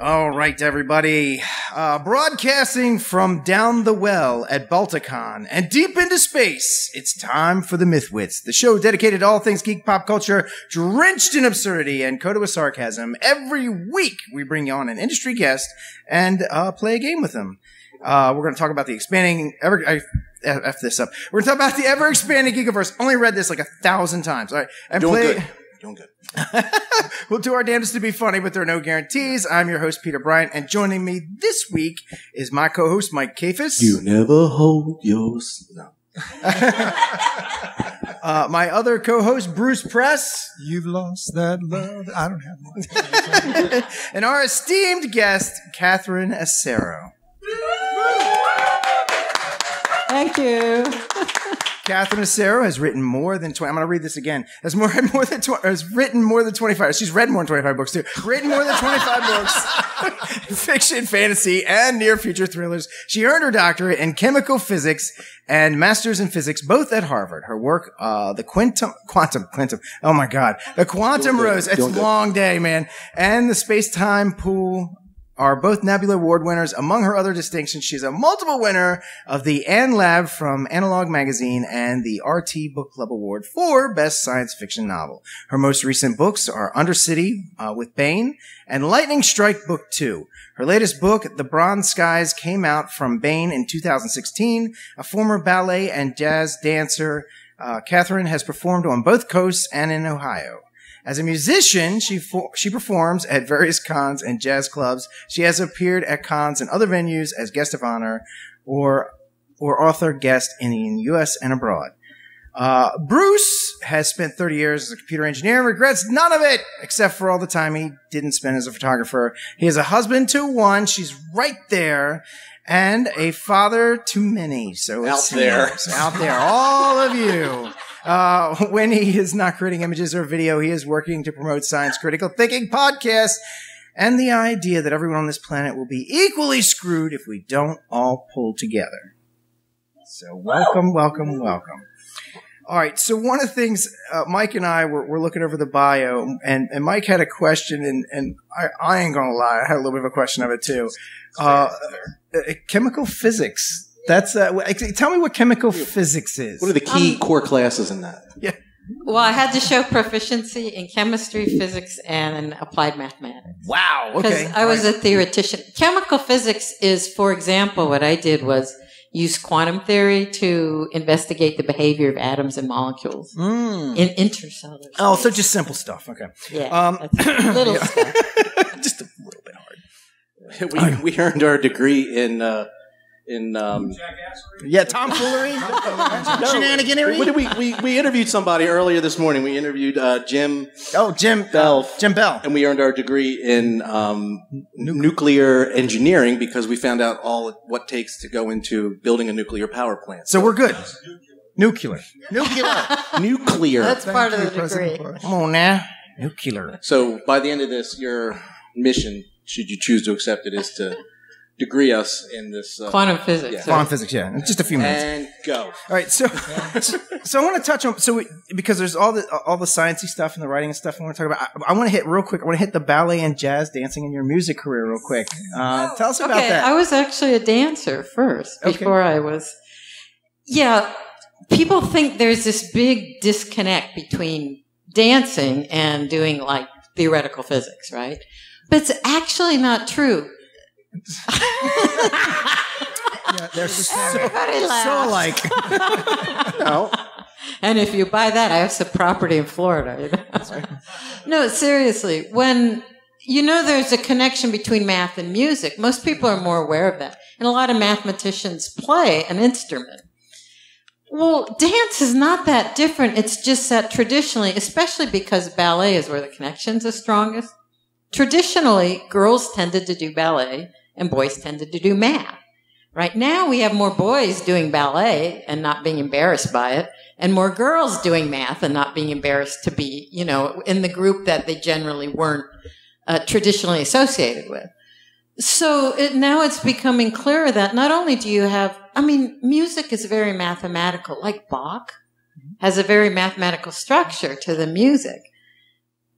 All right, everybody. Broadcasting from down the well at Balticon and deep into space, it's time for the Mythwits, the show dedicated to all things geek pop culture, drenched in absurdity and coated with sarcasm. Every week, we bring you on an industry guest and play a game with them. We're going to talk about the expanding... We're going to talk about the ever-expanding Geekiverse. Only read this like 1,000 times. All right. And Doing good. We'll do our damnedest to be funny, but there are no guarantees. I'm your host, Peter Bryant, and joining me this week is my co-host, Mike Caffis. You never hold your... No. My other co-host, Bruce Press. You've lost that love. I don't have one. And our esteemed guest, Catherine Asaro. Thank you. Catherine Asaro has written more than 20. I'm going to read this again. Has written more than 25. She's read more than 25 books too. Written more than 25 books, fiction, fantasy, and near-future thrillers. She earned her doctorate in chemical physics and master's in physics, both at Harvard. Her work, The Quantum Rose. It's a long day, man. And The Spacetime Pool are both Nebula Award winners. Among her other distinctions, she's a multiple winner of the AnLab from Analog Magazine and the RT Book Club Award for Best Science Fiction Novel. Her most recent books are Undercity with Baen and Lightning Strike Book 2. Her latest book, The Bronzed Skies, came out from Baen in 2016. A former ballet and jazz dancer, Catherine has performed on both coasts and in Ohio. As a musician, she performs at various cons and jazz clubs. She has appeared at cons and other venues as guest of honor or author guest in the U.S. and abroad. Bruce has spent 30 years as a computer engineer and regrets none of it, except for all the time he didn't spend as a photographer. He is a husband to one. She's right there. And a father to many. So it's out there, all of you. When he is not creating images or video, he is working to promote science critical thinking podcasts and the idea that everyone on this planet will be equally screwed if we don't all pull together. So welcome, welcome, welcome. All right, so one of the things Mike and I were looking over the bio, and Mike had a question, and I ain't going to lie, I had a little bit of a question of it too. Chemical physics. That's tell me what chemical physics is. What are the key core classes in that? Yeah. Well, I had to show proficiency in chemistry, physics, and in applied mathematics. Wow. Okay. Because I was a theoretician. Chemical physics is, for example, what I did was use quantum theory to investigate the behavior of atoms and molecules in intercellular space. Oh, so just simple stuff. Okay. Yeah. Little stuff. Just a little bit hard. We earned our degree in tomfoolery, shenaniganery. We interviewed somebody earlier this morning. We interviewed Jim Bell, and we earned our degree in nuclear engineering because we found out what takes to go into building a nuclear power plant. So we're good. Nuclear. That's part of the degree. Come on now, nuclear. So by the end of this, your mission, should you choose to accept it, is to degree us in this quantum physics. Yeah. Quantum physics, yeah. In just a few minutes. And go. All right, so so I want to touch on because there's all the sciencey stuff and the writing and stuff I want to talk about. I want to hit real quick. I want to hit the ballet and jazz dancing in your music career real quick. Tell us about that. I was actually a dancer first before I was. Yeah, people think there's this big disconnect between dancing and doing like theoretical physics, right? But it's actually not true. Yeah, they're so like. No. And if you buy that, I have some property in Florida. You know? That's right. No, seriously, when you know there's a connection between math and music, most people are more aware of that. And a lot of mathematicians play an instrument. Well, dance is not that different. It's just that traditionally, especially because ballet is where the connection's the strongest, traditionally, girls tended to do ballet and boys tended to do math. Right now, we have more boys doing ballet and not being embarrassed by it, and more girls doing math and not being embarrassed to be, you know, in the group that they generally weren't traditionally associated with. So now it's becoming clearer that not only do you have, I mean, music is very mathematical, like Bach has a very mathematical structure to the music.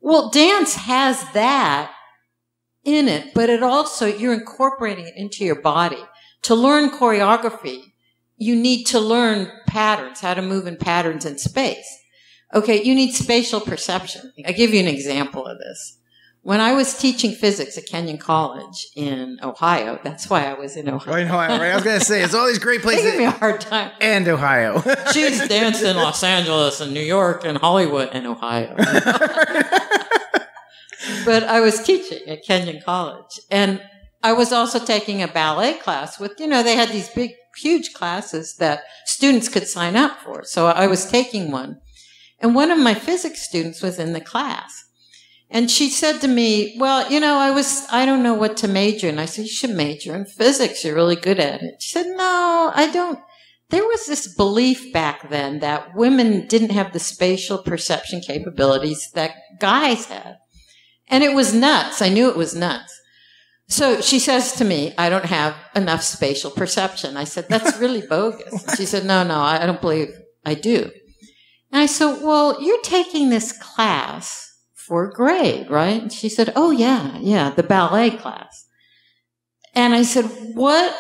Well, dance has that in it, but it also, you're incorporating it into your body. To learn choreography, you need to learn patterns, how to move in patterns in space. Okay, you need spatial perception. I'll give you an example of this. When I was teaching physics at Kenyon College in Ohio, that's why I was in Ohio. In Ohio, right? I was going to say, it's all these great places. Give me a hard time. And Ohio. She was dancing in Los Angeles and New York and Hollywood and Ohio. But I was teaching at Kenyon College. And I was also taking a ballet class with, you know, they had these big, huge classes that students could sign up for. So I was taking one. And one of my physics students was in the class. And she said to me, well, you know, I don't know what to major in. I said, you should major in physics. You're really good at it. She said, no, I don't. There was this belief back then that women didn't have the spatial perception capabilities that guys had. And it was nuts. I knew it was nuts. So she says to me, I don't have enough spatial perception. I said, that's really bogus. And she said, no, I don't believe I do. And I said, well, you're taking this class for grade, right? And she said, oh, yeah, the ballet class. And I said, what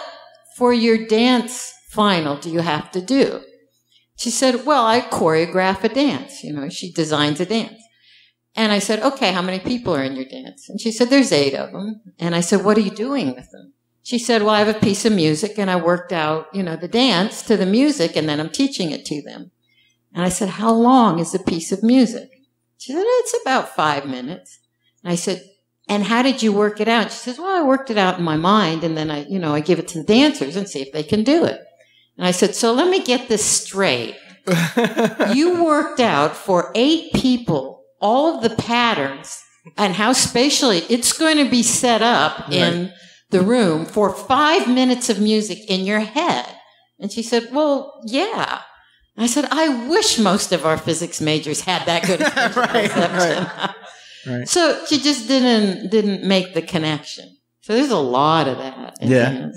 for your dance final do you have to do? She said, well, I choreograph a dance. You know, she designs a dance. And I said, okay, how many people are in your dance? And she said, there's 8 of them. And I said, what are you doing with them? She said, well, I have a piece of music, and I worked out, you know, the dance to the music, and then I'm teaching it to them. And I said, how long is the piece of music? She said, it's about 5 minutes. And I said, and how did you work it out? She says, well, I worked it out in my mind, and then I give it to the dancers and see if they can do it. And I said, so let me get this straight. You worked out for 8 people all of the patterns and how spatially it's going to be set up in the room for 5 minutes of music in your head. And she said, well, yeah. I said, I wish most of our physics majors had that good perception. Right. So she just didn't make the connection. So there's a lot of that. Yeah.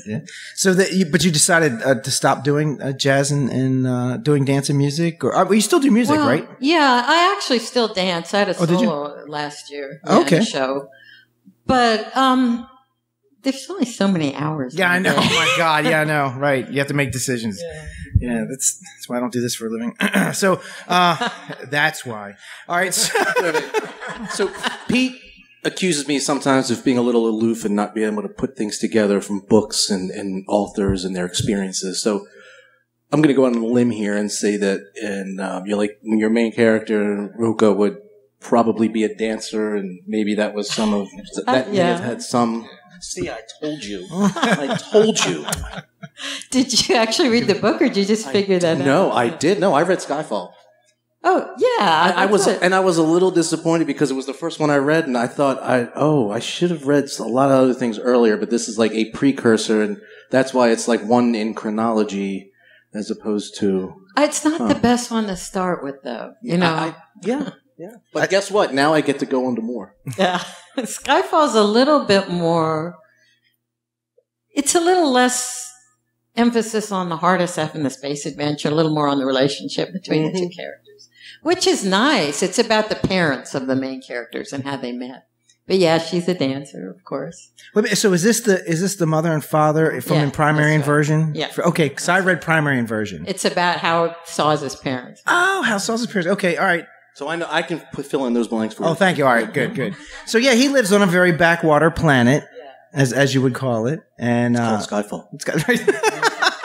So but you decided to stop doing jazz and doing dance and music, or you still do music, right? Yeah, I actually still dance. I had a solo last year. Okay. Show, but there's only so many hours. Yeah, I know. Oh my God. Yeah, I know. Right. You have to make decisions. Yeah. Yeah, that's why I don't do this for a living. So that's why. All right. So Pete accuses me sometimes of being a little aloof and not being able to put things together from books and authors and their experiences. So I'm going to go on a limb here and say that your main character, Ruka, would probably be a dancer, and maybe that was some of that may have had some. See, I told you. I told you. Did you actually read the book, or did you just figure that out? No, I did. No, I read Skyfall. Oh, yeah. I was a little disappointed because it was the first one I read, and I thought, I should have read a lot of other things earlier, but this is like a precursor, and that's why it's like one in chronology as opposed to... It's not the best one to start with, though. You know? Yeah. But guess what? Now I get to go into more. Yeah. Skyfall's a little bit more... It's a little less... emphasis on the hard SF and the space adventure, a little more on the relationship between the two characters, which is nice. It's about the parents of the main characters and how they met. But yeah, she's a dancer, of course. So is this the mother and father from Primary Inversion? Right. Yeah. Okay, because I read Primary Inversion. It's about Howard Saw's his parents. Oh, Howard Saw's his parents. Okay, all right. So I know I can fill in those blanks for you. Oh, thank you. All right, good. So yeah, he lives on a very backwater planet. As you would call it. And, it's called Skyfall. It's got, right?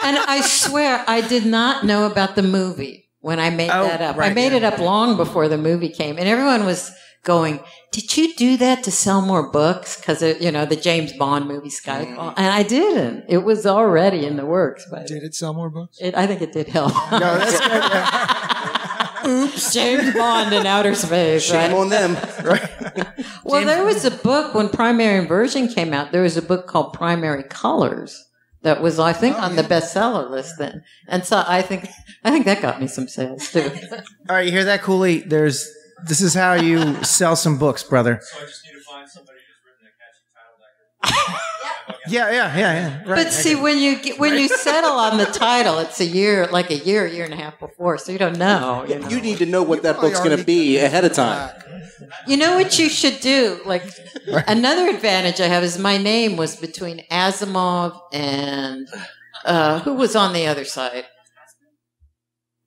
And I swear, I did not know about the movie when I made that up. Right, I made it up long before the movie came. And everyone was going, did you do that to sell more books? Because, the James Bond movie Skyfall. And I didn't. It was already in the works. But did it sell more books? I think it did help. No, that's good. Oops. James Bond in outer space. Shame on them. Right. Well, there was a book when Primary Inversion came out. There was a book called Primary Colors that was, I think, on the bestseller list then. And so I think that got me some sales too. All right, you hear that, Cooley? This is how you sell some books, brother. So I just need to find somebody who's written a catchy title. Yeah. Right. But see, when you settle on the title, it's a year and a half before, so you don't know. You need to know what that book's going to be ahead of time. You know what you should do? Like, another advantage I have is my name was between Asimov and who was on the other side?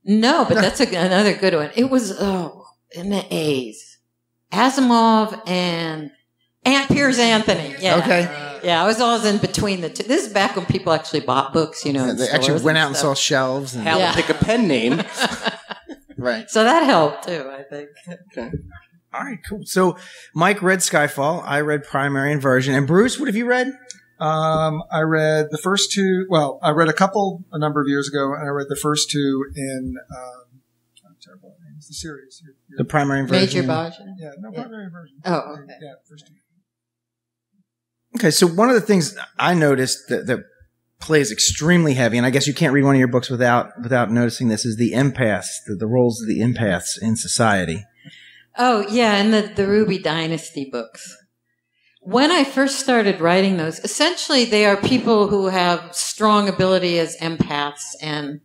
No, but that's another good one. It was, in the A's. Asimov and Piers Anthony. Yeah. Okay. Yeah, I was always in between the two. This is back when people actually bought books, you know. Yeah, they actually went out and saw shelves. And how to pick a pen name. Right. So that helped, too, I think. Okay. All right, cool. So Mike read Skyfall. I read Primary Inversion. And Bruce, what have you read? I read the first two. Well, I read a couple a number of years ago, and I read the first two in I'm terrible at names. The series. The Primary Inversion. Major Bajan? Yeah, no, Primary Inversion. Oh, okay. Yeah, first two. Okay, so one of the things I noticed that plays extremely heavy, and I guess you can't read one of your books without noticing this, is the empaths, the roles of the empaths in society. Oh, yeah, and the Ruby Dynasty books. When I first started writing those, essentially they are people who have strong ability as empaths and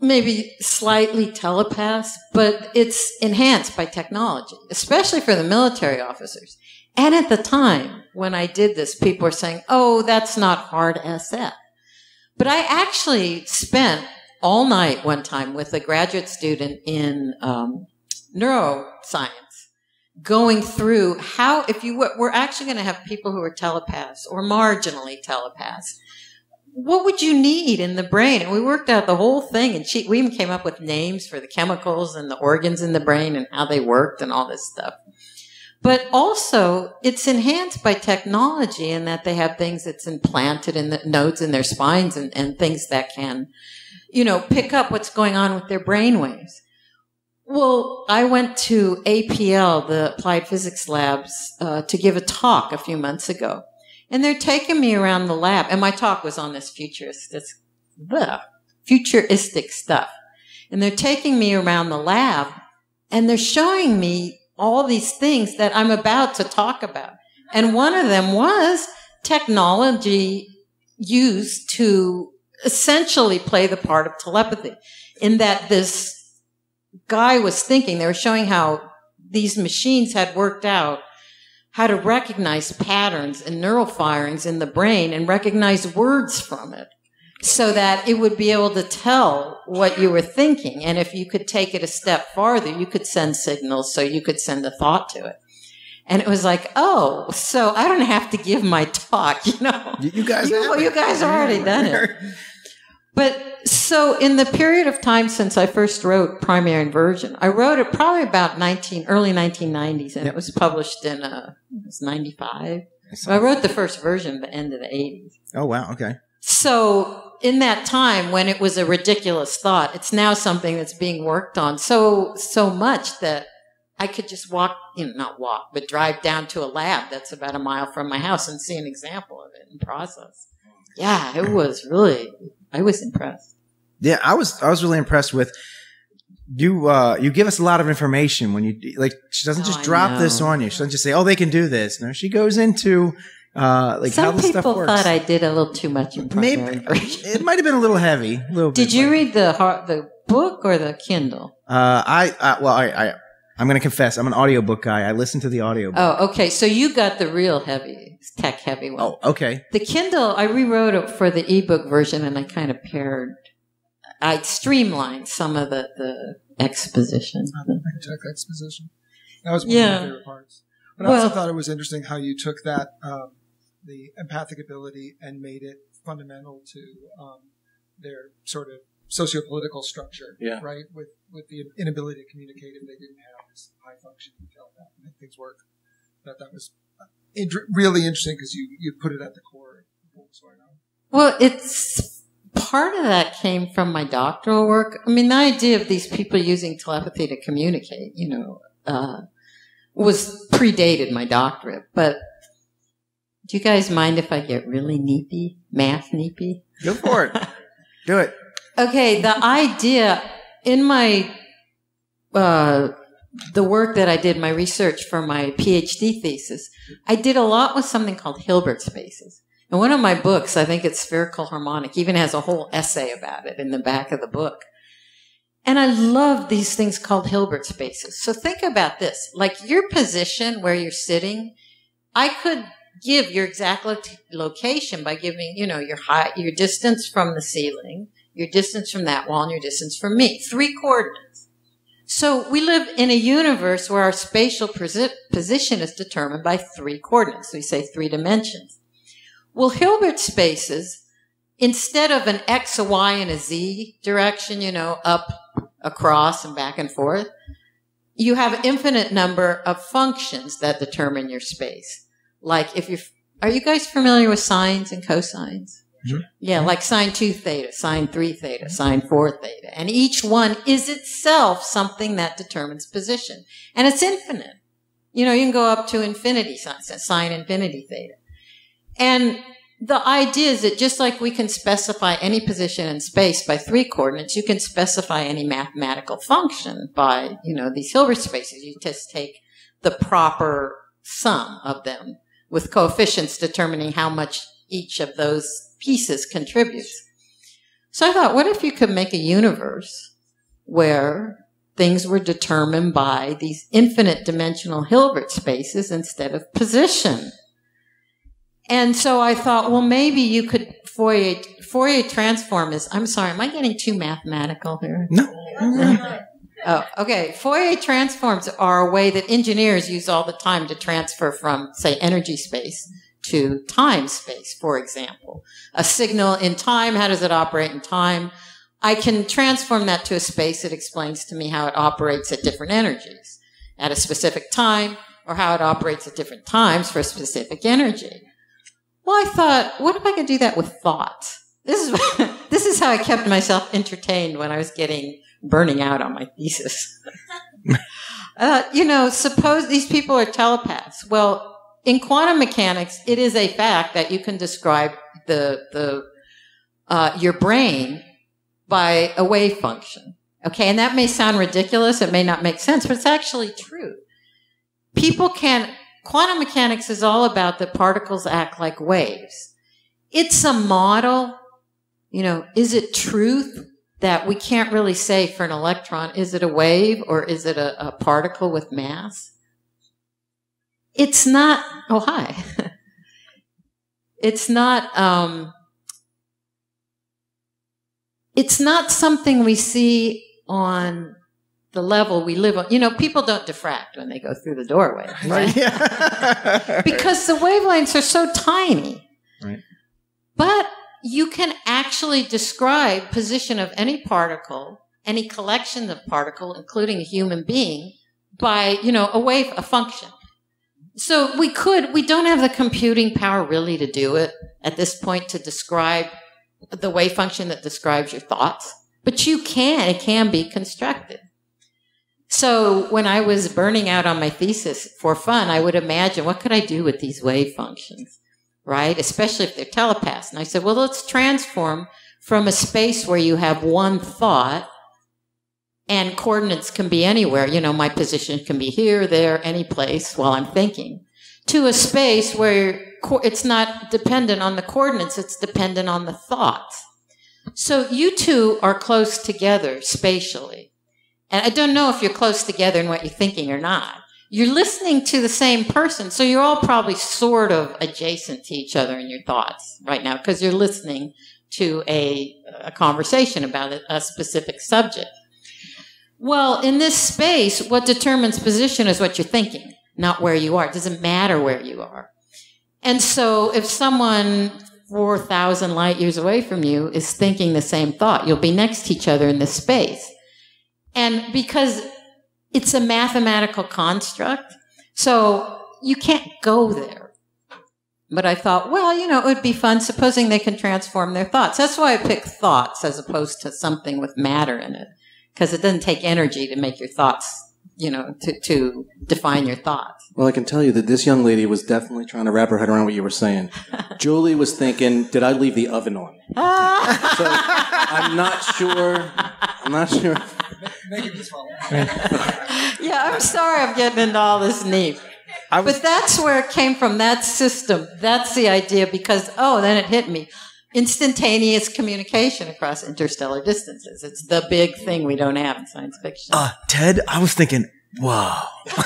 maybe slightly telepaths, but it's enhanced by technology, especially for the military officers. And at the time when I did this, people were saying, oh, that's not hard SF. But I actually spent all night one time with a graduate student in neuroscience going through how, if you were actually going to have people who are telepaths or marginally telepaths, what would you need in the brain? And we worked out the whole thing, and we even came up with names for the chemicals and the organs in the brain and how they worked and all this stuff. But also, it's enhanced by technology in that they have things that's implanted in the nodes in their spines and things that can, you know, pick up what's going on with their brain waves. Well, I went to APL, the Applied Physics Labs, to give a talk a few months ago. And they're taking me around the lab. And my talk was on this futuristic stuff. And they're taking me around the lab, and they're showing me all these things that I'm about to talk about. And one of them was technology used to essentially play the part of telepathy, in that this guy was thinking, they were showing how these machines had worked out how to recognize patterns and neural firings in the brain and recognize words from it so that it would be able to tell what you were thinking. And if you could take it a step farther, you could send signals, so you could send a thought to it. And it was like, oh, so I don't have to give my talk, you know. You guys have already done it. But so in the period of time since I first wrote Primary Inversion, I wrote it probably about early 1990s, and it was published in it was 95. So I wrote the first version at the end of the 80s. Oh, wow, okay. So in that time when it was a ridiculous thought, it's now something that's being worked on so much that I could just not walk, but drive down to a lab that's about a mile from my house and see an example of it in process. Yeah, it was really... I was impressed. Yeah, I was really impressed with you. You give us a lot of information when you She doesn't just drop this on you. She doesn't just say, "Oh, they can do this." No, she goes into how the stuff works. Some people thought I did a little too much. Maybe it might have been a little heavy. A little bit. Did you read the book or the Kindle? I'm going to confess, I'm an audiobook guy. I listen to the audiobook. Oh, okay. So you got the real heavy, tech-heavy one. Oh, okay. The Kindle, I rewrote it for the ebook version, and I kind of I streamlined some of the exposition. I didn't check exposition. That was one of my favorite parts. But I also thought it was interesting how you took that, the empathic ability, and made it fundamental to their sort of sociopolitical structure, right? With the inability to communicate if they didn't have this high function to tell that and make things work. That was really interesting because you put it at the core of the book. Well, it's part of that came from my doctoral work. I mean, the idea of these people using telepathy to communicate, you know, was predated my doctorate. But do you guys mind if I get really neepy, math neepy? Go for it. Do it. Okay, the idea in my the work that I did, my research for my PhD thesis, I did a lot with something called Hilbert spaces. And one of my books, I think it's Spherical Harmonic, even has a whole essay about it in the back of the book. And I love these things called Hilbert spaces. So think about this, like your position where you're sitting, I could give your exact location by giving, you know, your height, your distance from the ceiling, your distance from that wall, and your distance from me. Three coordinates. So we live in a universe where our spatial position is determined by three coordinates. We say three dimensions. Well, Hilbert spaces, instead of an X, a Y, and a Z direction, you know, up, across, and back and forth, you have an infinite number of functions that determine your space. Like if you're, are you guys familiar with sines and cosines? Mm-hmm. Yeah, like sine 2 theta, sine 3 theta, sine 4 theta. And each one is itself something that determines position. And it's infinite. You know, you can go up to infinity, sine infinity theta. And the idea is that just like we can specify any position in space by three coordinates, you can specify any mathematical function by, you know, these Hilbert spaces. You just take the proper sum of them with coefficients determining how much each of those pieces contributes. So I thought, what if you could make a universe where things were determined by these infinite dimensional Hilbert spaces instead of position? And so I thought, well, maybe you could Fourier transform is, I'm sorry, am I getting too mathematical here? No. Oh, okay. Fourier transforms are a way that engineers use all the time to transfer from, say, energy space to time space, for example. A signal in time, how does it operate in time? I can transform that to a space that explains to me how it operates at different energies at a specific time, or how it operates at different times for a specific energy. Well, I thought, what if I could do that with thoughts? This is how I kept myself entertained when I was burning out on my thesis. You know, suppose these people are telepaths. Well, in quantum mechanics, it is a fact that you can describe your brain by a wave function. Okay, and that may sound ridiculous. It may not make sense, but it's actually true. Quantum mechanics is all about that particles act like waves. It's a model. You know, is it truth that we can't really say for an electron, is it a wave or is it a particle with mass? It's not, oh, hi. It's not something we see on the level we live on. You know, people don't diffract when they go through the doorway. Right? Yeah. Because the wavelengths are so tiny. Right. But you can actually describe position of any particle, any collection of particle, including a human being, by, you know, a wave, a function. So we don't have the computing power really to do it at this point, to describe the wave function that describes your thoughts. But it can be constructed. So when I was burning out on my thesis for fun, I would imagine, what could I do with these wave functions, right? Especially if they're telepaths. And I said, well, let's transform from a space where you have one thought and coordinates can be anywhere. You know, my position can be here, there, any place while I'm thinking, to a space where it's not dependent on the coordinates. It's dependent on the thoughts. So you two are close together spatially. And I don't know if you're close together in what you're thinking or not. You're listening to the same person, so you're all probably sort of adjacent to each other in your thoughts right now because you're listening to a conversation about a specific subject. Well, in this space, what determines position is what you're thinking, not where you are. It doesn't matter where you are. And so if someone 4,000 light years away from you is thinking the same thought, you'll be next to each other in this space. And because it's a mathematical construct, so you can't go there. But I thought, well, you know, it would be fun supposing they can transform their thoughts. That's why I picked thoughts as opposed to something with matter in it, because it doesn't take energy to make your thoughts, you know, to define your thoughts. Well, I can tell you that this young lady was definitely trying to wrap her head around what you were saying. Julie was thinking, did I leave the oven on? So I'm not sure. Yeah, I'm sorry I'm getting into all this neat. But that's where it came from, that system. That's the idea because, oh, then it hit me. instantaneous communication across interstellar distances. It's the big thing we don't have in science fiction. Ted, I was thinking, wow. All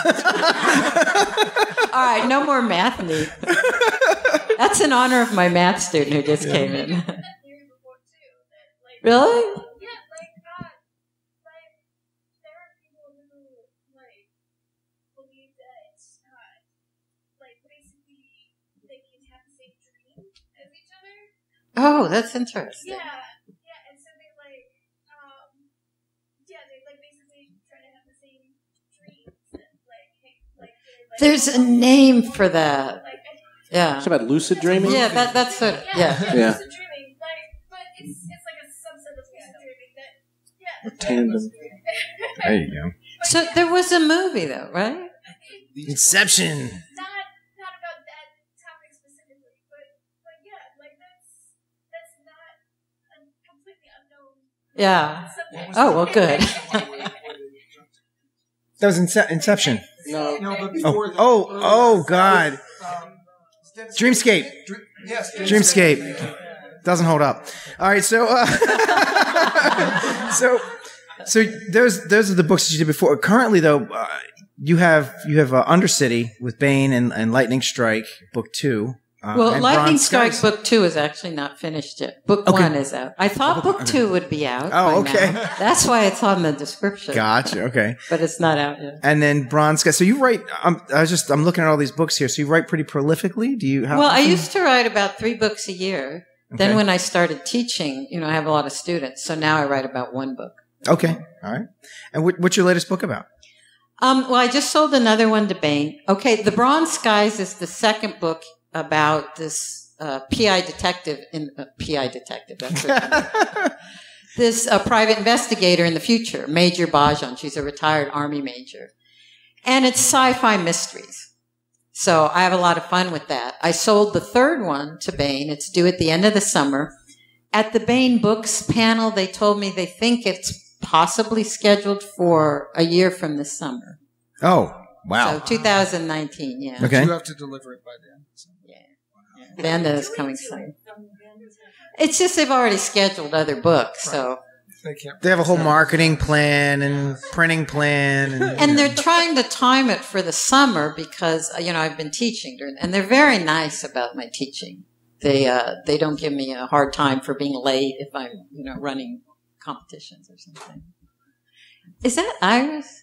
right, no more math need. That's in honor of my math student who just came in. Really? Oh, that's interesting. Yeah, and so they they basically try to have the same dreams. There's a name for that. It's about lucid dreaming. Yeah, that's sort of, yeah. Lucid dreaming, but it's like a subset of lucid dreaming that tandem. There you go. So there was a movie though, right? Inception. Not about that topic specifically, but yeah, that's not a completely unknown. Yeah. Oh, well, good. That was Inception. No, but before that. Oh, God. Dreamscape. Yes. Dreamscape. Doesn't hold up. All right, so so those are the books that you did before. Currently, though, you have Undercity with Baen and Lightning Strike Book 2. Well, Lightning Strike Book 2 is actually not finished yet. Book 1 is out. I thought Book 2 would be out. Oh, okay. Now. That's why it's on the description. Gotcha. Okay. But it's not out yet. And then Bronzed Skies. So you write. I'm looking at all these books here. So you write pretty prolifically. Do you? Well, I used to write about 3 books a year. Okay. Then when I started teaching, I have a lot of students. So now I write about 1 book. Okay. All right. And what's your latest book about? Well, I just sold another one to Baen. Okay. The Bronzed Skies is the 2nd book. About this PI detective that's what this private investigator in the future, Major Bajan. She's a retired army major, and it's sci-fi mysteries. So I have a lot of fun with that. I sold the 3rd one to Baen. It's due at the end of the summer. At the Baen Books panel, they told me they think it's possibly scheduled for a year from this summer. Oh, wow! So 2019, yeah. Okay. You have to deliver it by then. Banda is coming soon. It's just they've already scheduled other books, so they have a whole marketing plan and printing plan, and they're trying to time it for the summer because I've been teaching during, and they're very nice about my teaching. They don't give me a hard time for being late if I'm running competitions or something. Is that Iris?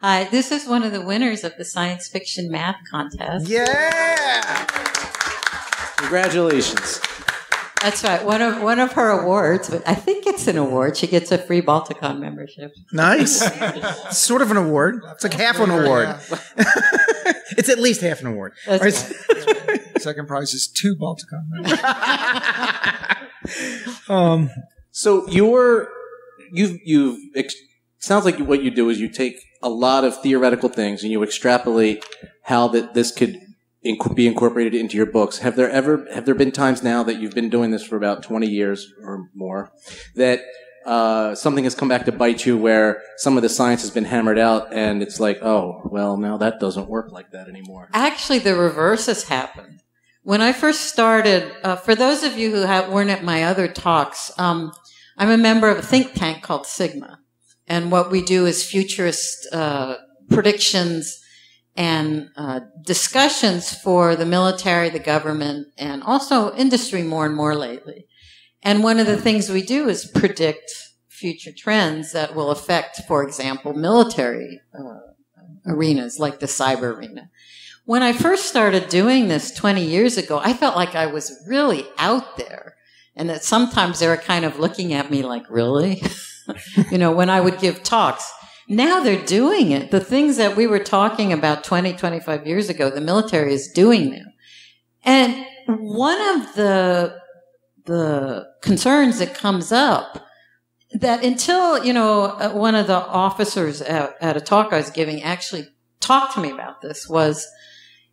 Hi, this is one of the winners of the science fiction math contest. Yeah. Congratulations. That's right. One of her awards, but I think it's an award. She gets a free Balticon membership. Nice. Sort of an award. It's like half an award. Yeah. It's at least half an award. Right. Right. 2nd prize is 2 Balticon members. So sounds like what you do is you take a lot of theoretical things and you extrapolate how that this could be incorporated into your books. Have there been times now that you've been doing this for about 20 years or more that something has come back to bite you where some of the science has been hammered out and it's like, oh, well, now that doesn't work like that anymore? Actually, the reverse has happened. When I first started, for those of you who weren't at my other talks, I'm a member of a think tank called Sigma. And what we do is futurist predictions and discussions for the military, the government, and also industry more and more lately. And one of the things we do is predict future trends that will affect, for example, military arenas like the cyber arena. When I first started doing this 20 years ago, I felt like I was really out there and that sometimes they were kind of looking at me like, really? When I would give talks. Now they're doing it. The things that we were talking about 20, 25 years ago, the military is doing now. And one of the concerns that comes up, that until, one of the officers at a talk I was giving actually talked to me about this, was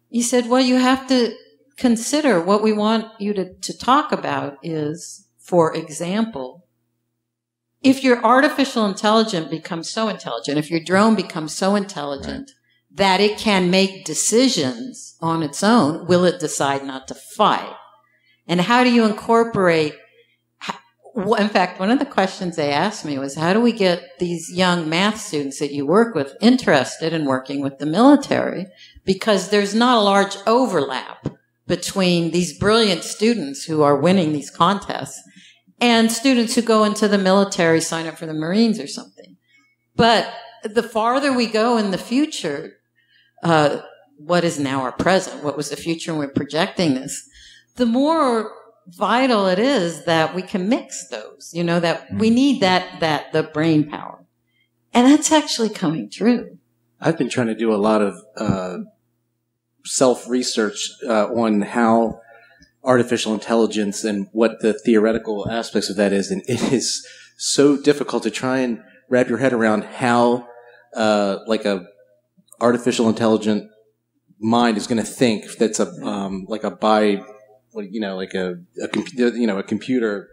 he said, well, you have to consider what we want you to talk about is, for example, if your artificial intelligence becomes so intelligent, if your drone becomes so intelligent that it can make decisions on its own, will it decide not to fight? And how do you incorporate, in fact, one of the questions they asked me was, how do we get these young math students that you work with interested in working with the military? Because there's not a large overlap between these brilliant students who are winning these contests and students who go into the military, sign up for the Marines or something. But the farther we go in the future, what is now our present, what was the future when we're projecting this, the more vital it is that we can mix those, you know, that we need the brain power. And that's actually coming true. I've been trying to do a lot of self-research on how artificial intelligence and what the theoretical aspects of that is. And it is so difficult to try and wrap your head around how like a artificial intelligent mind is going to think. That's a like a a computer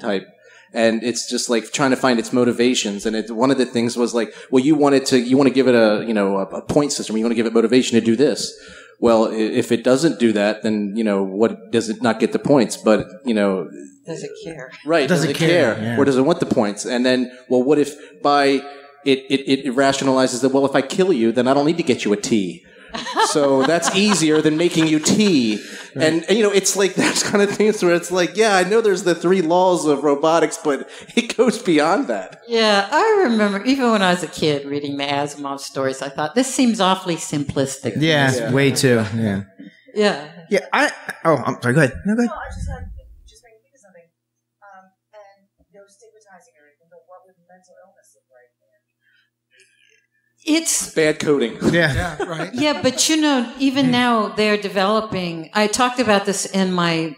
type. And it's just like trying to find its motivations. And one of the things was like, well, you want to give it a point system. You want to give it motivation to do this. Well, if it doesn't do that, then, you know, what does it not get the points? But, you know, does it care? Right. Does it care? Yeah. Or does it want the points? And then, well, what if by it rationalizes that, well, if I kill you, then I don't need to get you a T. So that's easier than making you tea. Right. And, you know, it's like those kind of things where it's like, yeah, I know there's the 3 laws of robotics, but it goes beyond that. Yeah, I remember even when I was a kid reading the Asimov stories, I thought, this seems awfully simplistic. Yeah, way too. Yeah. Yeah. Yeah, I'm sorry, go ahead. No, go ahead. No, I just had, made me think of something. And they were stigmatizing everything, but what would mental illness look like? It's bad coding. Yeah, right. Yeah, but you know, even now they're developing. I talked about this in my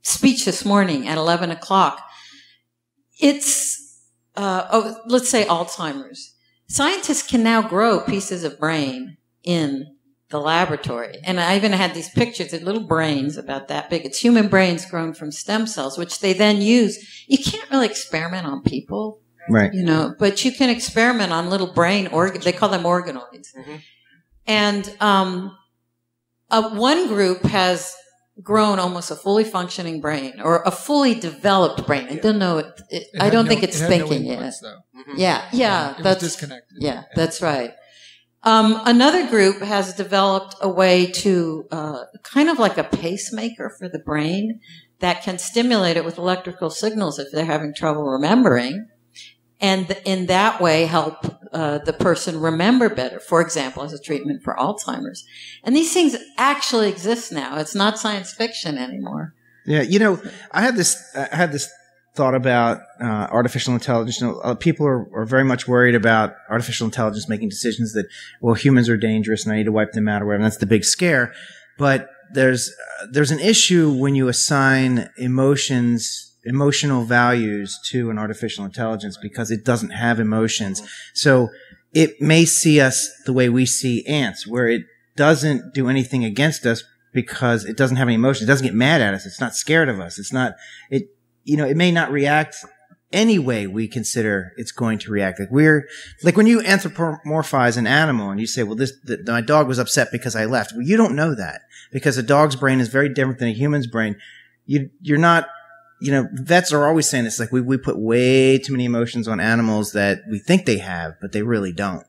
speech this morning at 11 o'clock. It's, let's say Alzheimer's. Scientists can now grow pieces of brain in the laboratory. And I even had these pictures of little brains about that big. It's human brains grown from stem cells, which they then use. You can't really experiment on people. Right. You know, but you can experiment on little brain they call them organoids. Mm-hmm. And one group has grown almost a fully functioning brain or a fully developed brain. I don't know. I don't think it's thinking yet. Mm-hmm. Yeah, that's disconnected. Yeah, that's right. Another group has developed a way to kind of like a pacemaker for the brain that can stimulate it with electrical signals if they're having trouble remembering. And in that way help the person remember better, for example, as a treatment for Alzheimer's. And these things actually exist now. It's not science fiction anymore. Yeah, you know, I had this thought about artificial intelligence. You know, people are very much worried about artificial intelligence making decisions that, well, humans are dangerous and I need to wipe them out or whatever. And that's the big scare. But there's an issue when you assign emotional values to an artificial intelligence because it doesn't have emotions. So it may see us the way we see ants, where it doesn't do anything against us because it doesn't have any emotion. It doesn't get mad at us. It's not scared of us. It's not, it may not react any way we consider it's going to react. Like when you anthropomorphize an animal and you say, well, my dog was upset because I left. Well, you don't know that because a dog's brain is very different than a human's brain. You're not, you know, vets are always saying it's like we put way too many emotions on animals that we think they have, but they really don't.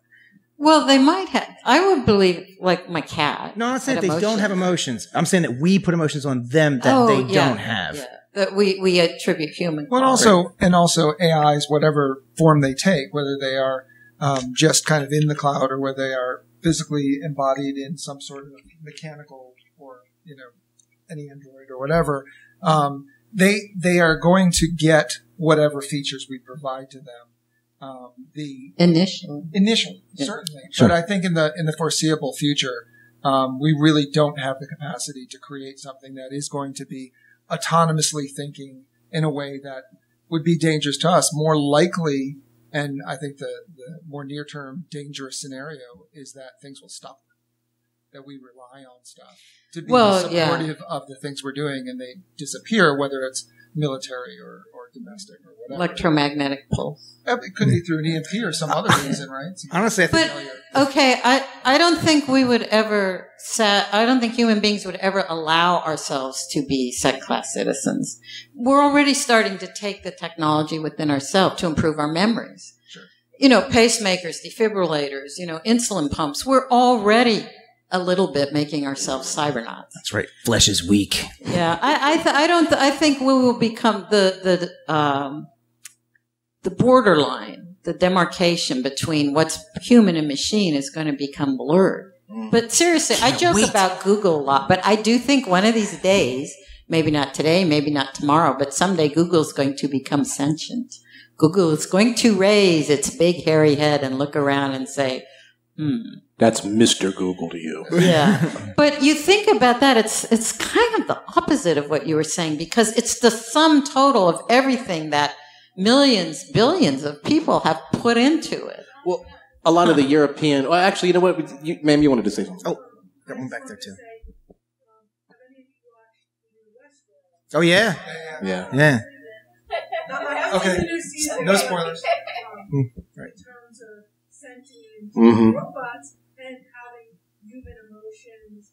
Well, they might have. I would believe, like my cat. No, I'm not saying that they don't have emotions. I'm saying that we put emotions on them that they don't have. Yeah. That we attribute human. Well, also AIs, whatever form they take, whether they are just kind of in the cloud or whether they are physically embodied in some sort of mechanical or, you know, any android or whatever. They are going to get whatever features we provide to them. Initially, yeah. Certainly. Sure. But I think in the foreseeable future, we really don't have the capacity to create something that is going to be autonomously thinking in a way that would be dangerous to us. More likely, and I think the more near-term dangerous scenario is that things will stop. That we rely on stuff to be supportive of the things we're doing, and they disappear, whether it's military or or domestic or whatever. Electromagnetic pulse. It could be through an EMP or some other reason, right? Honestly, I think... I don't think we would ever set... I don't think human beings would ever allow ourselves to be second-class citizens. We're already starting to take the technology within ourselves to improve our memories. Sure. You know, pacemakers, defibrillators, you know, insulin pumps. We're already... a little bit making ourselves cybernauts. That's right. Flesh is weak. Yeah, I think we will become the borderline, the demarcation between what's human and machine is going to become blurred. But seriously, I joke about Google a lot, but I do think one of these days, maybe not today, maybe not tomorrow, but someday Google's going to become sentient. Google is going to raise its big hairy head and look around and say, that's Mr. Google to you. Yeah. But you think about that, it's kind of the opposite of what you were saying, because it's the sum total of everything that millions, billions of people have put into it. Well, a lot of the European... Well, actually, you know what? Ma'am, you wanted to say something. Oh, got one back there, too. Oh, yeah. Yeah. Yeah. Okay. No spoilers. Right. Robots and having human emotions,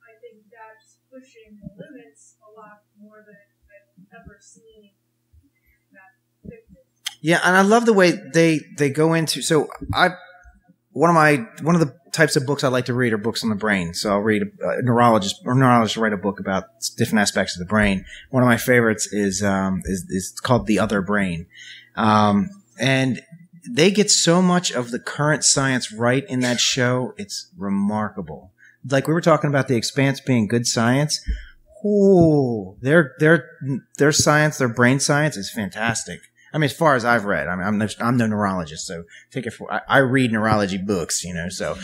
I think that's pushing the limits a lot more than I've ever seen. Yeah, and I love the way they go into. So one of the types of books I like to read are books on the brain. So I'll read a neurologist write a book about different aspects of the brain. One of my favorites is called The Other Brain, and they get so much of the current science right in that show. It's remarkable. Like we were talking about The Expanse being good science. Ooh, their science, their brain science is fantastic. I mean, as far as I've read, I mean, I'm no neurologist, so take it for, I read neurology books, you know, so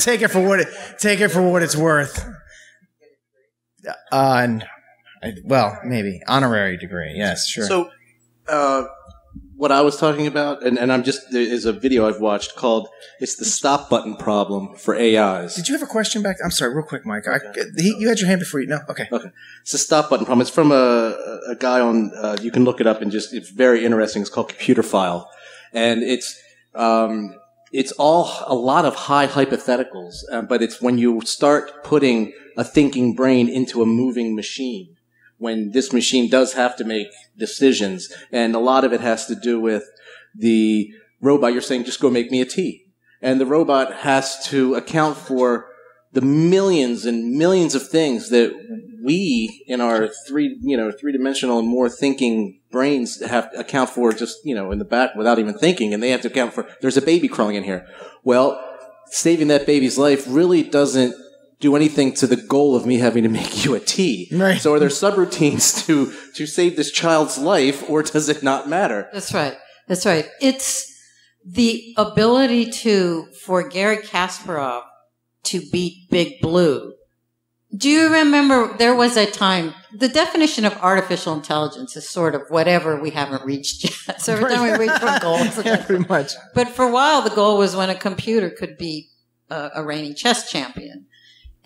take it for what it's worth. Well, maybe honorary degree. Yes, sure. So, what I was talking about, and I'm just, there's a video I've watched called "It's the Stop Button Problem for AIs." Did you have a question back? I'm sorry, real quick, Mike. Okay. You had your hand before you. No, okay. Okay. It's the stop button problem. It's from a guy on. You can look it up and just. It's very interesting. It's called Computer File, and it's all a lot of high hypotheticals, but it's when you start putting a thinking brain into a moving machine. When this machine does have to make decisions, and a lot of it has to do with the robot. You're saying, just go make me a tea. And the robot has to account for the millions and millions of things that we, in our three-dimensional and more thinking brains, have to account for just, you know, in the back without even thinking. And they have to account for, there's a baby crawling in here. Well, saving that baby's life really doesn't do anything to the goal of me having to make you a tea. Right. So are there subroutines to save this child's life, or does it not matter? That's right. That's right. It's the ability for Garry Kasparov to beat Big Blue. Do you remember there was a time, the definition of artificial intelligence is sort of whatever we haven't reached yet. So every time we reach for goals. Yeah, pretty much. But for a while, the goal was when a computer could be a reigning chess champion.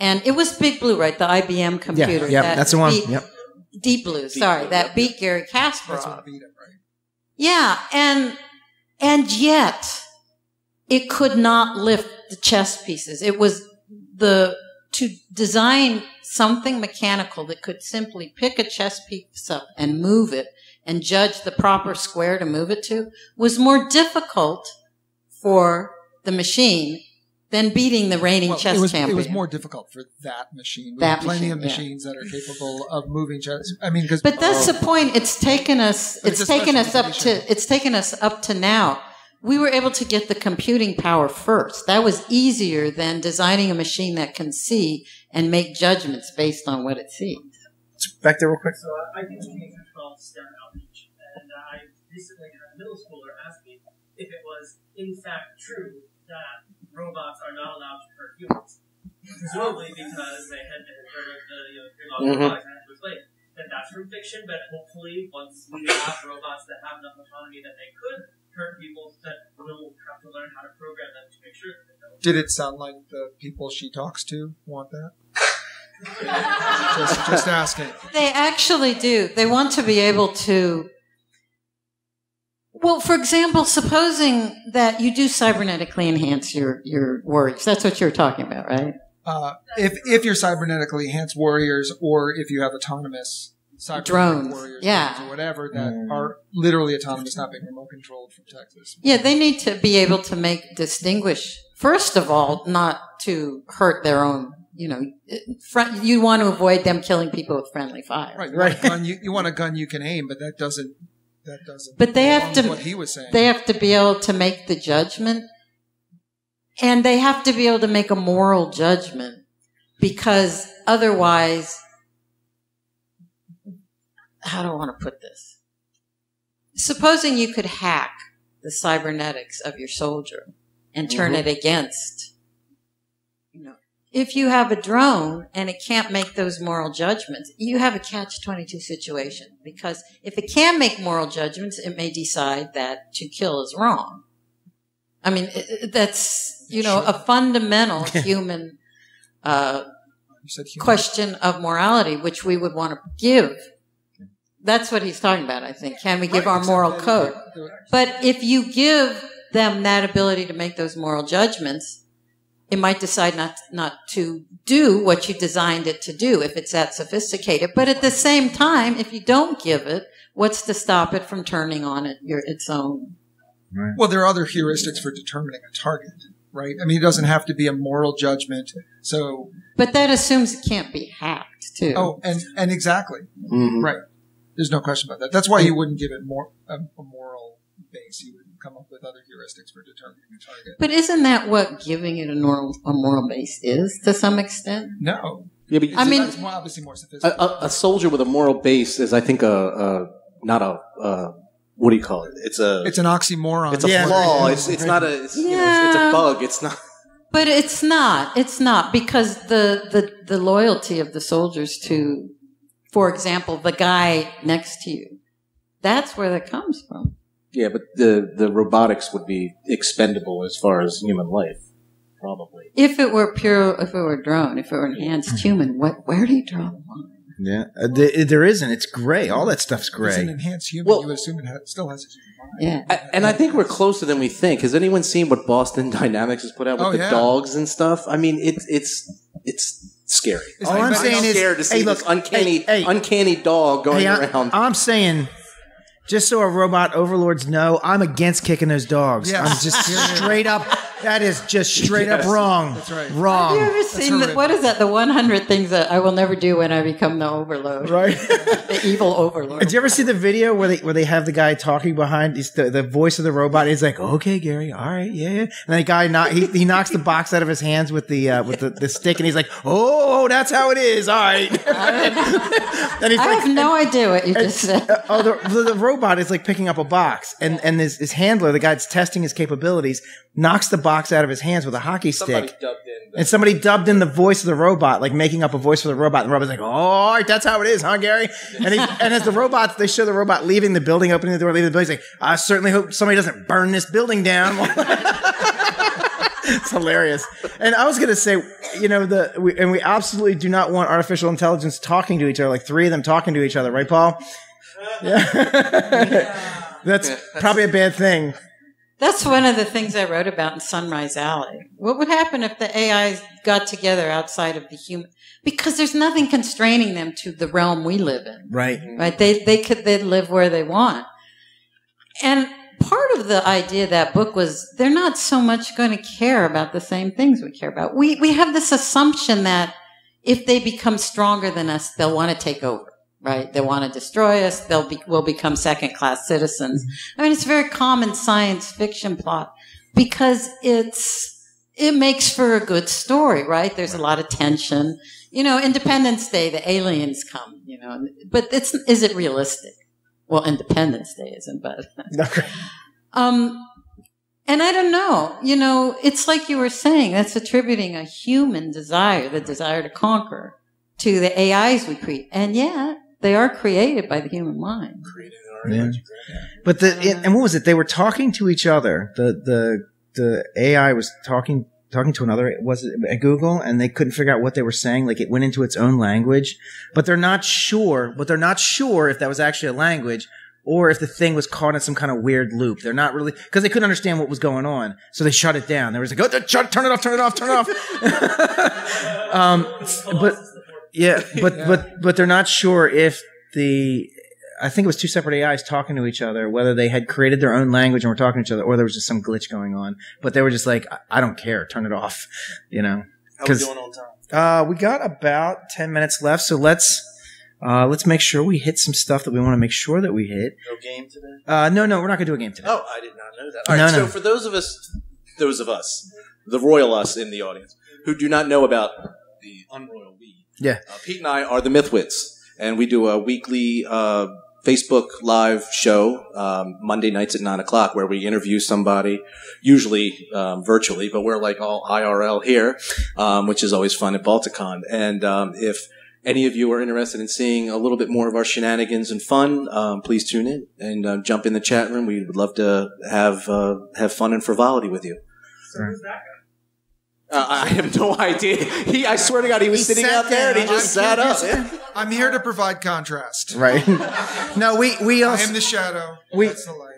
And it was Big Blue, right? The IBM computer. Yeah, that's the one. Deep Blue, sorry. That beat Garry Kasparov. That's what beat him, right? Yeah, and yet it could not lift the chess pieces. It was to design something mechanical that could simply pick a chess piece up and move it and judge the proper square to move it to was more difficult for the machine than beating the reigning chess champion. It was more difficult for that machine. We have plenty of machines that are capable of moving chess. I mean, because that's the point. It's taken us up to now. We were able to get the computing power first. That was easier than designing a machine that can see and make judgments based on what it sees. Back there, real quick. So I think we need to solve STEM outreach, and I recently had a middle schooler ask me if it was in fact true that robots are not allowed to hurt humans, presumably because they had been heard of the robotics and it was late. And that's from fiction, but hopefully once we have robots that have enough autonomy that they could hurt people, that we'll have to learn how to program them to make sure that they don't. Did it sound like the people she talks to want that? just asking. They actually do. They want to be able to Well, for example, supposing that you do cybernetically enhance your warriors. That's what you're talking about, right? If you're cybernetically enhanced warriors, or if you have autonomous cybernetic warriors, drones, or whatever, that are literally autonomous, not being remote controlled from Texas. Yeah, they need to be able to distinguish, first of all, not to hurt their own. You know, you want to avoid them killing people with friendly fire. Right, right. You want a gun you can aim, but that doesn't. That doesn't. But they have to. What he was saying. They have to be able to make the judgment, and they have to be able to make a moral judgment, because otherwise, how do I want to put this? Supposing you could hack the cybernetics of your soldier and turn it against. If you have a drone and it can't make those moral judgments, you have a catch-22 situation, because if it can make moral judgments, it may decide that to kill is wrong. I mean, that's, you know, a fundamental human question of morality, which we would want to give. That's what he's talking about, I think. Can we give our moral code? But if you give them that ability to make those moral judgments, it might decide not to do what you designed it to do if it's that sophisticated. But at the same time, if you don't give it, what's to stop it from turning on its own? Right. Well, there are other heuristics for determining a target, right? I mean, it doesn't have to be a moral judgment. So, but that assumes it can't be hacked, too. Oh, and exactly. Mm-hmm. Right. There's no question about that. That's why you wouldn't give it a moral base. You would come up with other heuristics for determining the target. But isn't that what giving it a moral base is, to some extent? No. Yeah, but I mean, that's more, obviously more sophisticated. A soldier with a moral base is, I think, what do you call it? It's an oxymoron. It's a flaw. It's not a. It's a bug. It's not. But it's not. It's not, because the loyalty of the soldiers to, for example, the guy next to you, that's where that comes from. Yeah, but the robotics would be expendable as far as human life, probably. If it were a drone, if it were enhanced human, where do you draw the line? Yeah, there isn't. It's gray. All that stuff's gray. It's an enhanced human. Well, you would assume it still has a human mind. Yeah. And I think we're closer than we think. Has anyone seen what Boston Dynamics has put out with the dogs and stuff? I mean, it's scary. All I'm saying is, scared to see this uncanny dog going around. I'm saying, just so our robot overlords know, I'm against kicking those dogs. Yes. I'm just straight up. That is just straight up wrong. That's right. Wrong. Have you ever seen what is that? The 100 things that I will never do when I become the overlord. Right. The evil overlord. Did you ever see the video where they have the guy talking behind? The voice of the robot is like, "Okay, Gary, all right, yeah." And the guy he knocks the box out of his hands with the stick, and he's like, "Oh, that's how it is. All right." And he's I have no idea what you just said. Oh, the robot. Is like picking up a box, and his handler, the guy that's testing his capabilities, knocks the box out of his hands with a hockey stick. Somebody dubbed in the voice of the robot, like making up a voice for the robot. And the robot's like, "Oh, all right, that's how it is, huh, Gary?" And as the robot, they show the robot leaving the building, opening the door, leaving the building. He's like, "I certainly hope somebody doesn't burn this building down." It's hilarious. And I was going to say, you know, we absolutely do not want artificial intelligence talking to each other, like three of them talking to each other, right, Paul? Yeah. That's probably a bad thing. That's one of the things I wrote about in Sunrise Alley. What would happen if the AIs got together outside of the human? Because there's nothing constraining them to the realm we live in. Right. Right. They'd live where they want. And part of the idea of that book was they're not so much going to care about the same things we care about. We have this assumption that if they become stronger than us, they'll want to take over. Right? They want to destroy us. We'll become second-class citizens. I mean, it's a very common science fiction plot because it makes for a good story, right? There's a lot of tension. You know, Independence Day, the aliens come, you know, but is it realistic? Well, Independence Day isn't, but. And I don't know, you know, it's like you were saying, that's attributing a human desire, the desire to conquer, to the AIs we create. And yeah, they are created by the human mind. Created in our image. But and what was it? They were talking to each other. The AI was talking to another. Was it at Google? And they couldn't figure out what they were saying. Like it went into its own language. But they're not sure if that was actually a language or if the thing was caught in some kind of weird loop. They're not really, because they couldn't understand what was going on, so they shut it down. They were like, oh, turn it off. But they're not sure if the, I think it was two separate AIs talking to each other, whether they had created their own language and were talking to each other, or there was just some glitch going on. But they were just like, I don't care, turn it off, you know. How we doing on time? We got about 10 minutes left, so let's make sure we hit some stuff that we want to make sure that we hit. No game today? No, we're not going to do a game today. Oh, I did not know that. All right, so for those of us, the royal us in the audience, who do not know about the unroyal we, Pete and I are the Mythwits, and we do a weekly Facebook live show Monday nights at 9 o'clock where we interview somebody, usually virtually, but we're like all IRL here, which is always fun at Balticon. And if any of you are interested in seeing a little bit more of our shenanigans and fun, please tune in and jump in the chat room. We would love to have fun and frivolity with you. So who's that guy? I have no idea. I swear to God, he was sitting out there and he just sat up. I'm here to provide contrast. Right. No, we also, I am the shadow.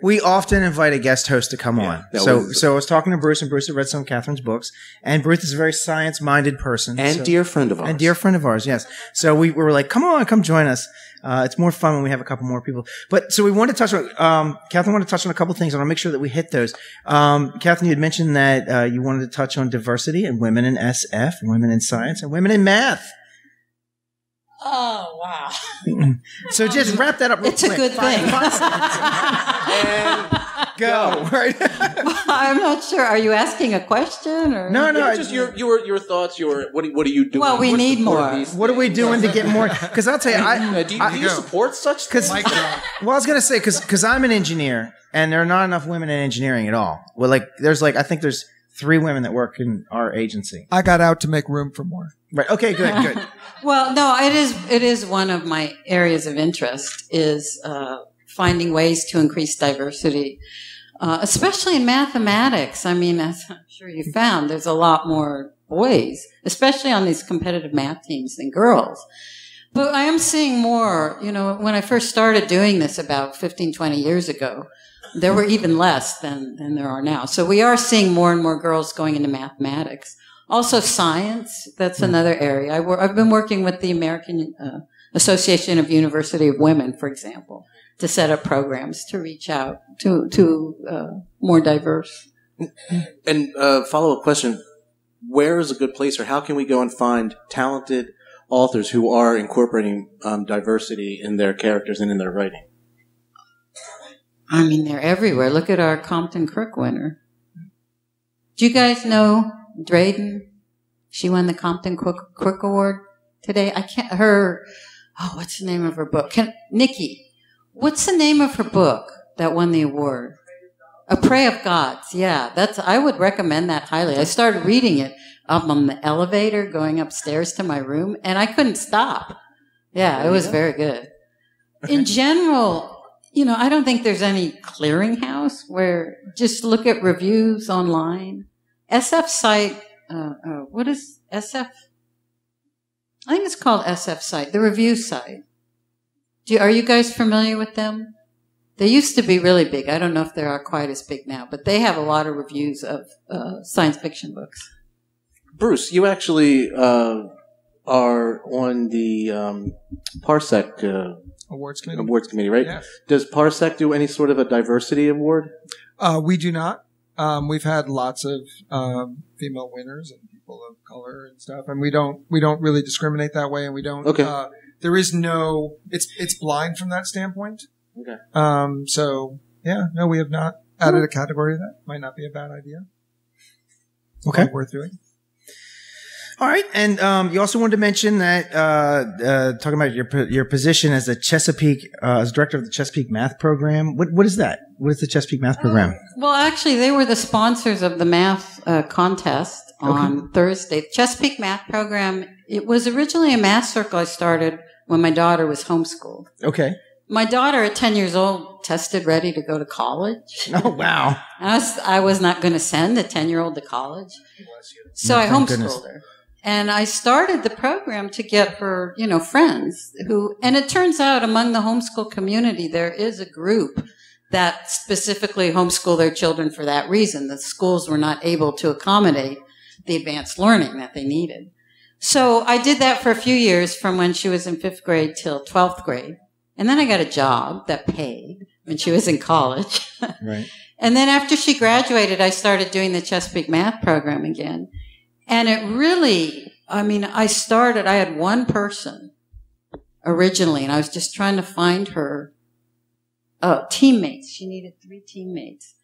We often invite a guest host to come on. So I was talking to Bruce, and Bruce had read some of Catherine's books, and Bruce is a very science-minded person. And dear friend of ours. And dear friend of ours, yes. So we were like, come on, come join us. It's more fun when we have a couple more people. But so we wanted to touch on, Catherine wanted to touch on a couple things. I want to make sure that we hit those. Catherine, you had mentioned that you wanted to touch on diversity and women in SF, women in science, and women in math. Oh, wow. So just wrap that up real quick. It's a good thing. And go. Right? I'm not sure. Are you asking a question? Or? No, no. Just your thoughts. What are you doing? Well, we need more. What are we doing to get more? Because I'll tell you. Do you support such things? Well, I was going to say, because I'm an engineer, and there are not enough women in engineering at all. Well, like, there's like, I think there's 3 women that work in our agency. I got out to make room for more. Right. Okay, good. Well, no, it is one of my areas of interest is finding ways to increase diversity, especially in mathematics. I mean, as I'm sure you found, there's a lot more boys, especially on these competitive math teams, than girls. But I am seeing more, you know, when I first started doing this about 15, 20 years ago, there were even less than there are now. So we are seeing more and more girls going into mathematics. Also science, that's another area. I've been working with the American Association of University of Women, for example, to set up programs to reach out to more diverse. And follow-up question, where is a good place, or how can we go and find talented authors who are incorporating diversity in their characters and in their writing? I mean, they're everywhere. Look at our Compton Crook winner. Do you guys know Drayden? She won the Compton Crook Award today. I can't, her, oh, what's the name of her book? Nikki, what's the name of her book that won the award? A Prey of Gods. Yeah, I would recommend that highly. I started reading it up on the elevator going upstairs to my room, and I couldn't stop. Yeah, it was very good. In general, you know, I don't think there's any clearinghouse where just look at reviews online. SF site, what is SF? I think it's called SF site, the review site. Are you guys familiar with them? They used to be really big. I don't know if they are quite as big now, but they have a lot of reviews of science fiction books. Bruce, you actually are on the Parsec Awards Committee, right? Yeah. Does Parsec do any sort of a diversity award? We do not. We've had lots of female winners and people of color and stuff, and we don't really discriminate that way, and we don't. Okay. There is no. It's blind from that standpoint. Okay. So yeah, no, we have not added a category. That might not be a bad idea. Okay. Worth doing. All right, and you also wanted to mention that talking about your position as a Chesapeake as director of the Chesapeake Math Program. What is that? What is the Chesapeake Math Program? Well, actually, they were the sponsors of the math contest on Thursday. The Chesapeake Math Program. It was originally a math circle I started when my daughter was homeschooled. Okay. My daughter at 10 years old tested ready to go to college. Oh, wow. I was not going to send a 10-year-old to college, so I homeschooled her. And I started the program to get her, you know, friends who, and it turns out among the homeschool community, there is a group that specifically homeschool their children for that reason. The schools were not able to accommodate the advanced learning that they needed. So I did that for a few years from when she was in 5th grade till 12th grade. And then I got a job that paid when she was in college. Right. And then after she graduated, I started doing the Chesapeake Math Program again. And it really, I mean, I had one person originally, and I was just trying to find her teammates. She needed 3 teammates.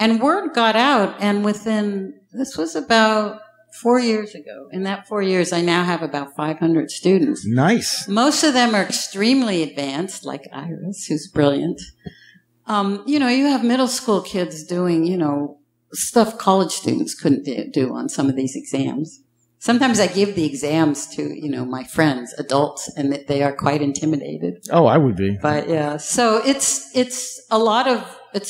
And word got out, and within, this was about 4 years ago. In that 4 years, I now have about 500 students. Nice. Most of them are extremely advanced, like Iris, who's brilliant. You know, you have middle school kids doing, you know, stuff college students couldn't do on some of these exams. Sometimes I give the exams to, you know, my friends, adults, and they are quite intimidated. Oh, I would be. But yeah, so it's a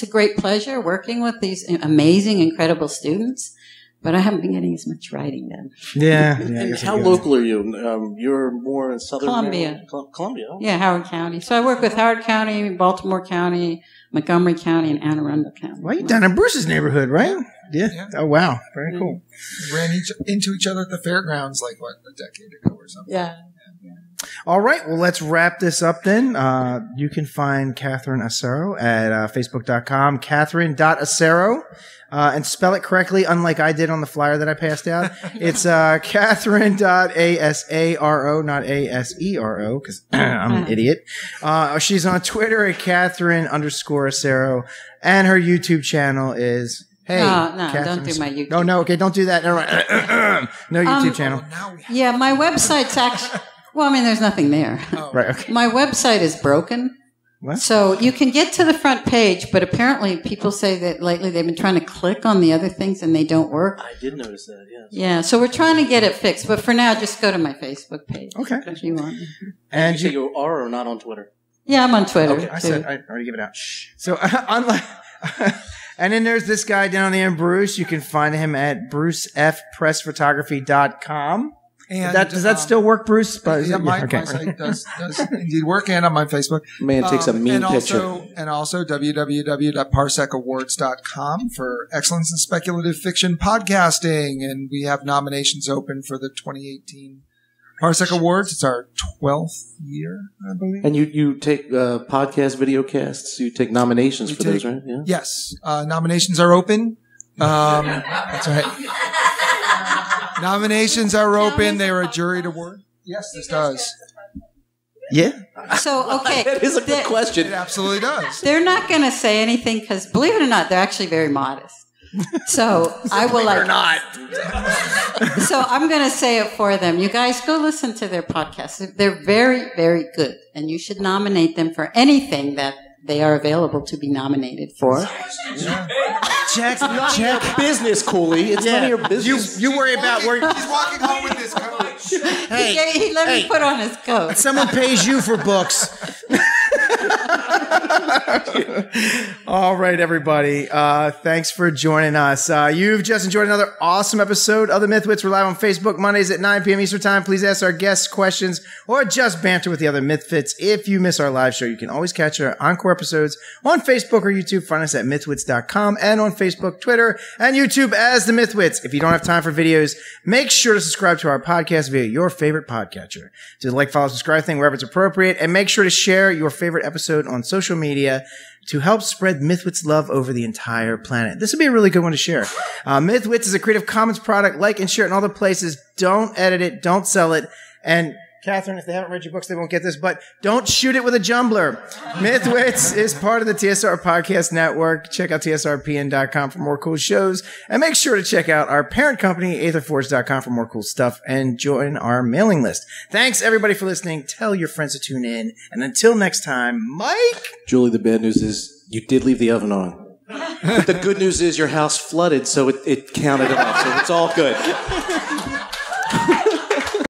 great pleasure working with these amazing, incredible students, but I haven't been getting as much writing done. Yeah. And how local are you? You're more in Southern Columbia. Columbia. Yeah, Howard County. So I work with Howard County, Baltimore County, Montgomery County, and Anne Arundel County. Well, you're down in Bruce's neighborhood, right? Yeah. Yeah. Oh, wow. Very cool. We ran into each other at the fairgrounds like, what, a decade ago or something. Yeah. All right. Well, let's wrap this up then. You can find Catherine Asaro at facebook.com, Catherine.Asaro, and spell it correctly, unlike I did on the flyer that I passed out. It's Catherine.Asaro, not A-S-E-R-O, because I'm an idiot. She's on Twitter at Catherine_Asaro, and her YouTube channel is... Hey, no, Catherine's, don't do my YouTube. No, no, okay, don't do that. Never mind. No YouTube channel. Yeah, my website's actually... Well, I mean, there's nothing there. Oh. Right, okay. My website is broken. What? So you can get to the front page, but apparently people say that lately they've been trying to click on the other things and they don't work. I did notice that, yeah. Yeah, so we're trying to get it fixed. But for now, just go to my Facebook page. Okay. If you want. And you say you are or not on Twitter? Yeah, I'm on Twitter, okay, I already give it out. So, unlike... And then there's this guy down there, Bruce. You can find him at brucefpressphotography.com. Does that still work, Bruce? But, yeah, my site does indeed work, and on my Facebook. Man takes a mean picture. And also www.parsecawards.com for Excellence in Speculative Fiction Podcasting. And we have nominations open for the 2018 Parsec Awards. It's our 12th year, I believe. And you take podcast, video casts. You take nominations for those, right? Yeah. Yes. Nominations are open. That's right. Nominations are open. They are a juried award. Yes, this does. Yeah. So, okay. That is a good question. It absolutely does. They're not going to say anything because, believe it or not, they're actually very modest. So I will like. Or not. So I'm going to say it for them. You guys go listen to their podcast. They're very, very good, and you should nominate them for anything that they are available to be nominated for. Yeah. Check, not your business, Cooley. It's none of your business. You worry about where he's walking home with this coat. Hey, he let me put on his coat. Someone pays you for books. All right, everybody. Thanks for joining us. You've just enjoyed another awesome episode of The Mythwits. We're live on Facebook Mondays at 9 p.m. Eastern Time. Please ask our guests questions or just banter with the other Mythwits. If you miss our live show, you can always catch our encore episodes on Facebook or YouTube. Find us at mythwits.com and on Facebook, Twitter, and YouTube as The Mythwits. If you don't have time for videos, make sure to subscribe to our podcast via your favorite podcatcher. Do the like, follow, subscribe thing wherever it's appropriate, and make sure to share your favorite episode on social media to help spread Mythwits love over the entire planet. This would be a really good one to share. Mythwits is a Creative Commons product. Like and share it in all the places. Don't edit it. Don't sell it. And Catherine, if they haven't read your books, they won't get this, but don't shoot it with a jumbler. Mythwits is part of the TSR Podcast Network. Check out tsrpn.com for more cool shows. And make sure to check out our parent company, aetherforge.com, for more cool stuff. And join our mailing list. Thanks, everybody, for listening. Tell your friends to tune in. And until next time, Mike. Julie, the bad news is you did leave the oven on. But the good news is your house flooded, so it counted off. So it's all good.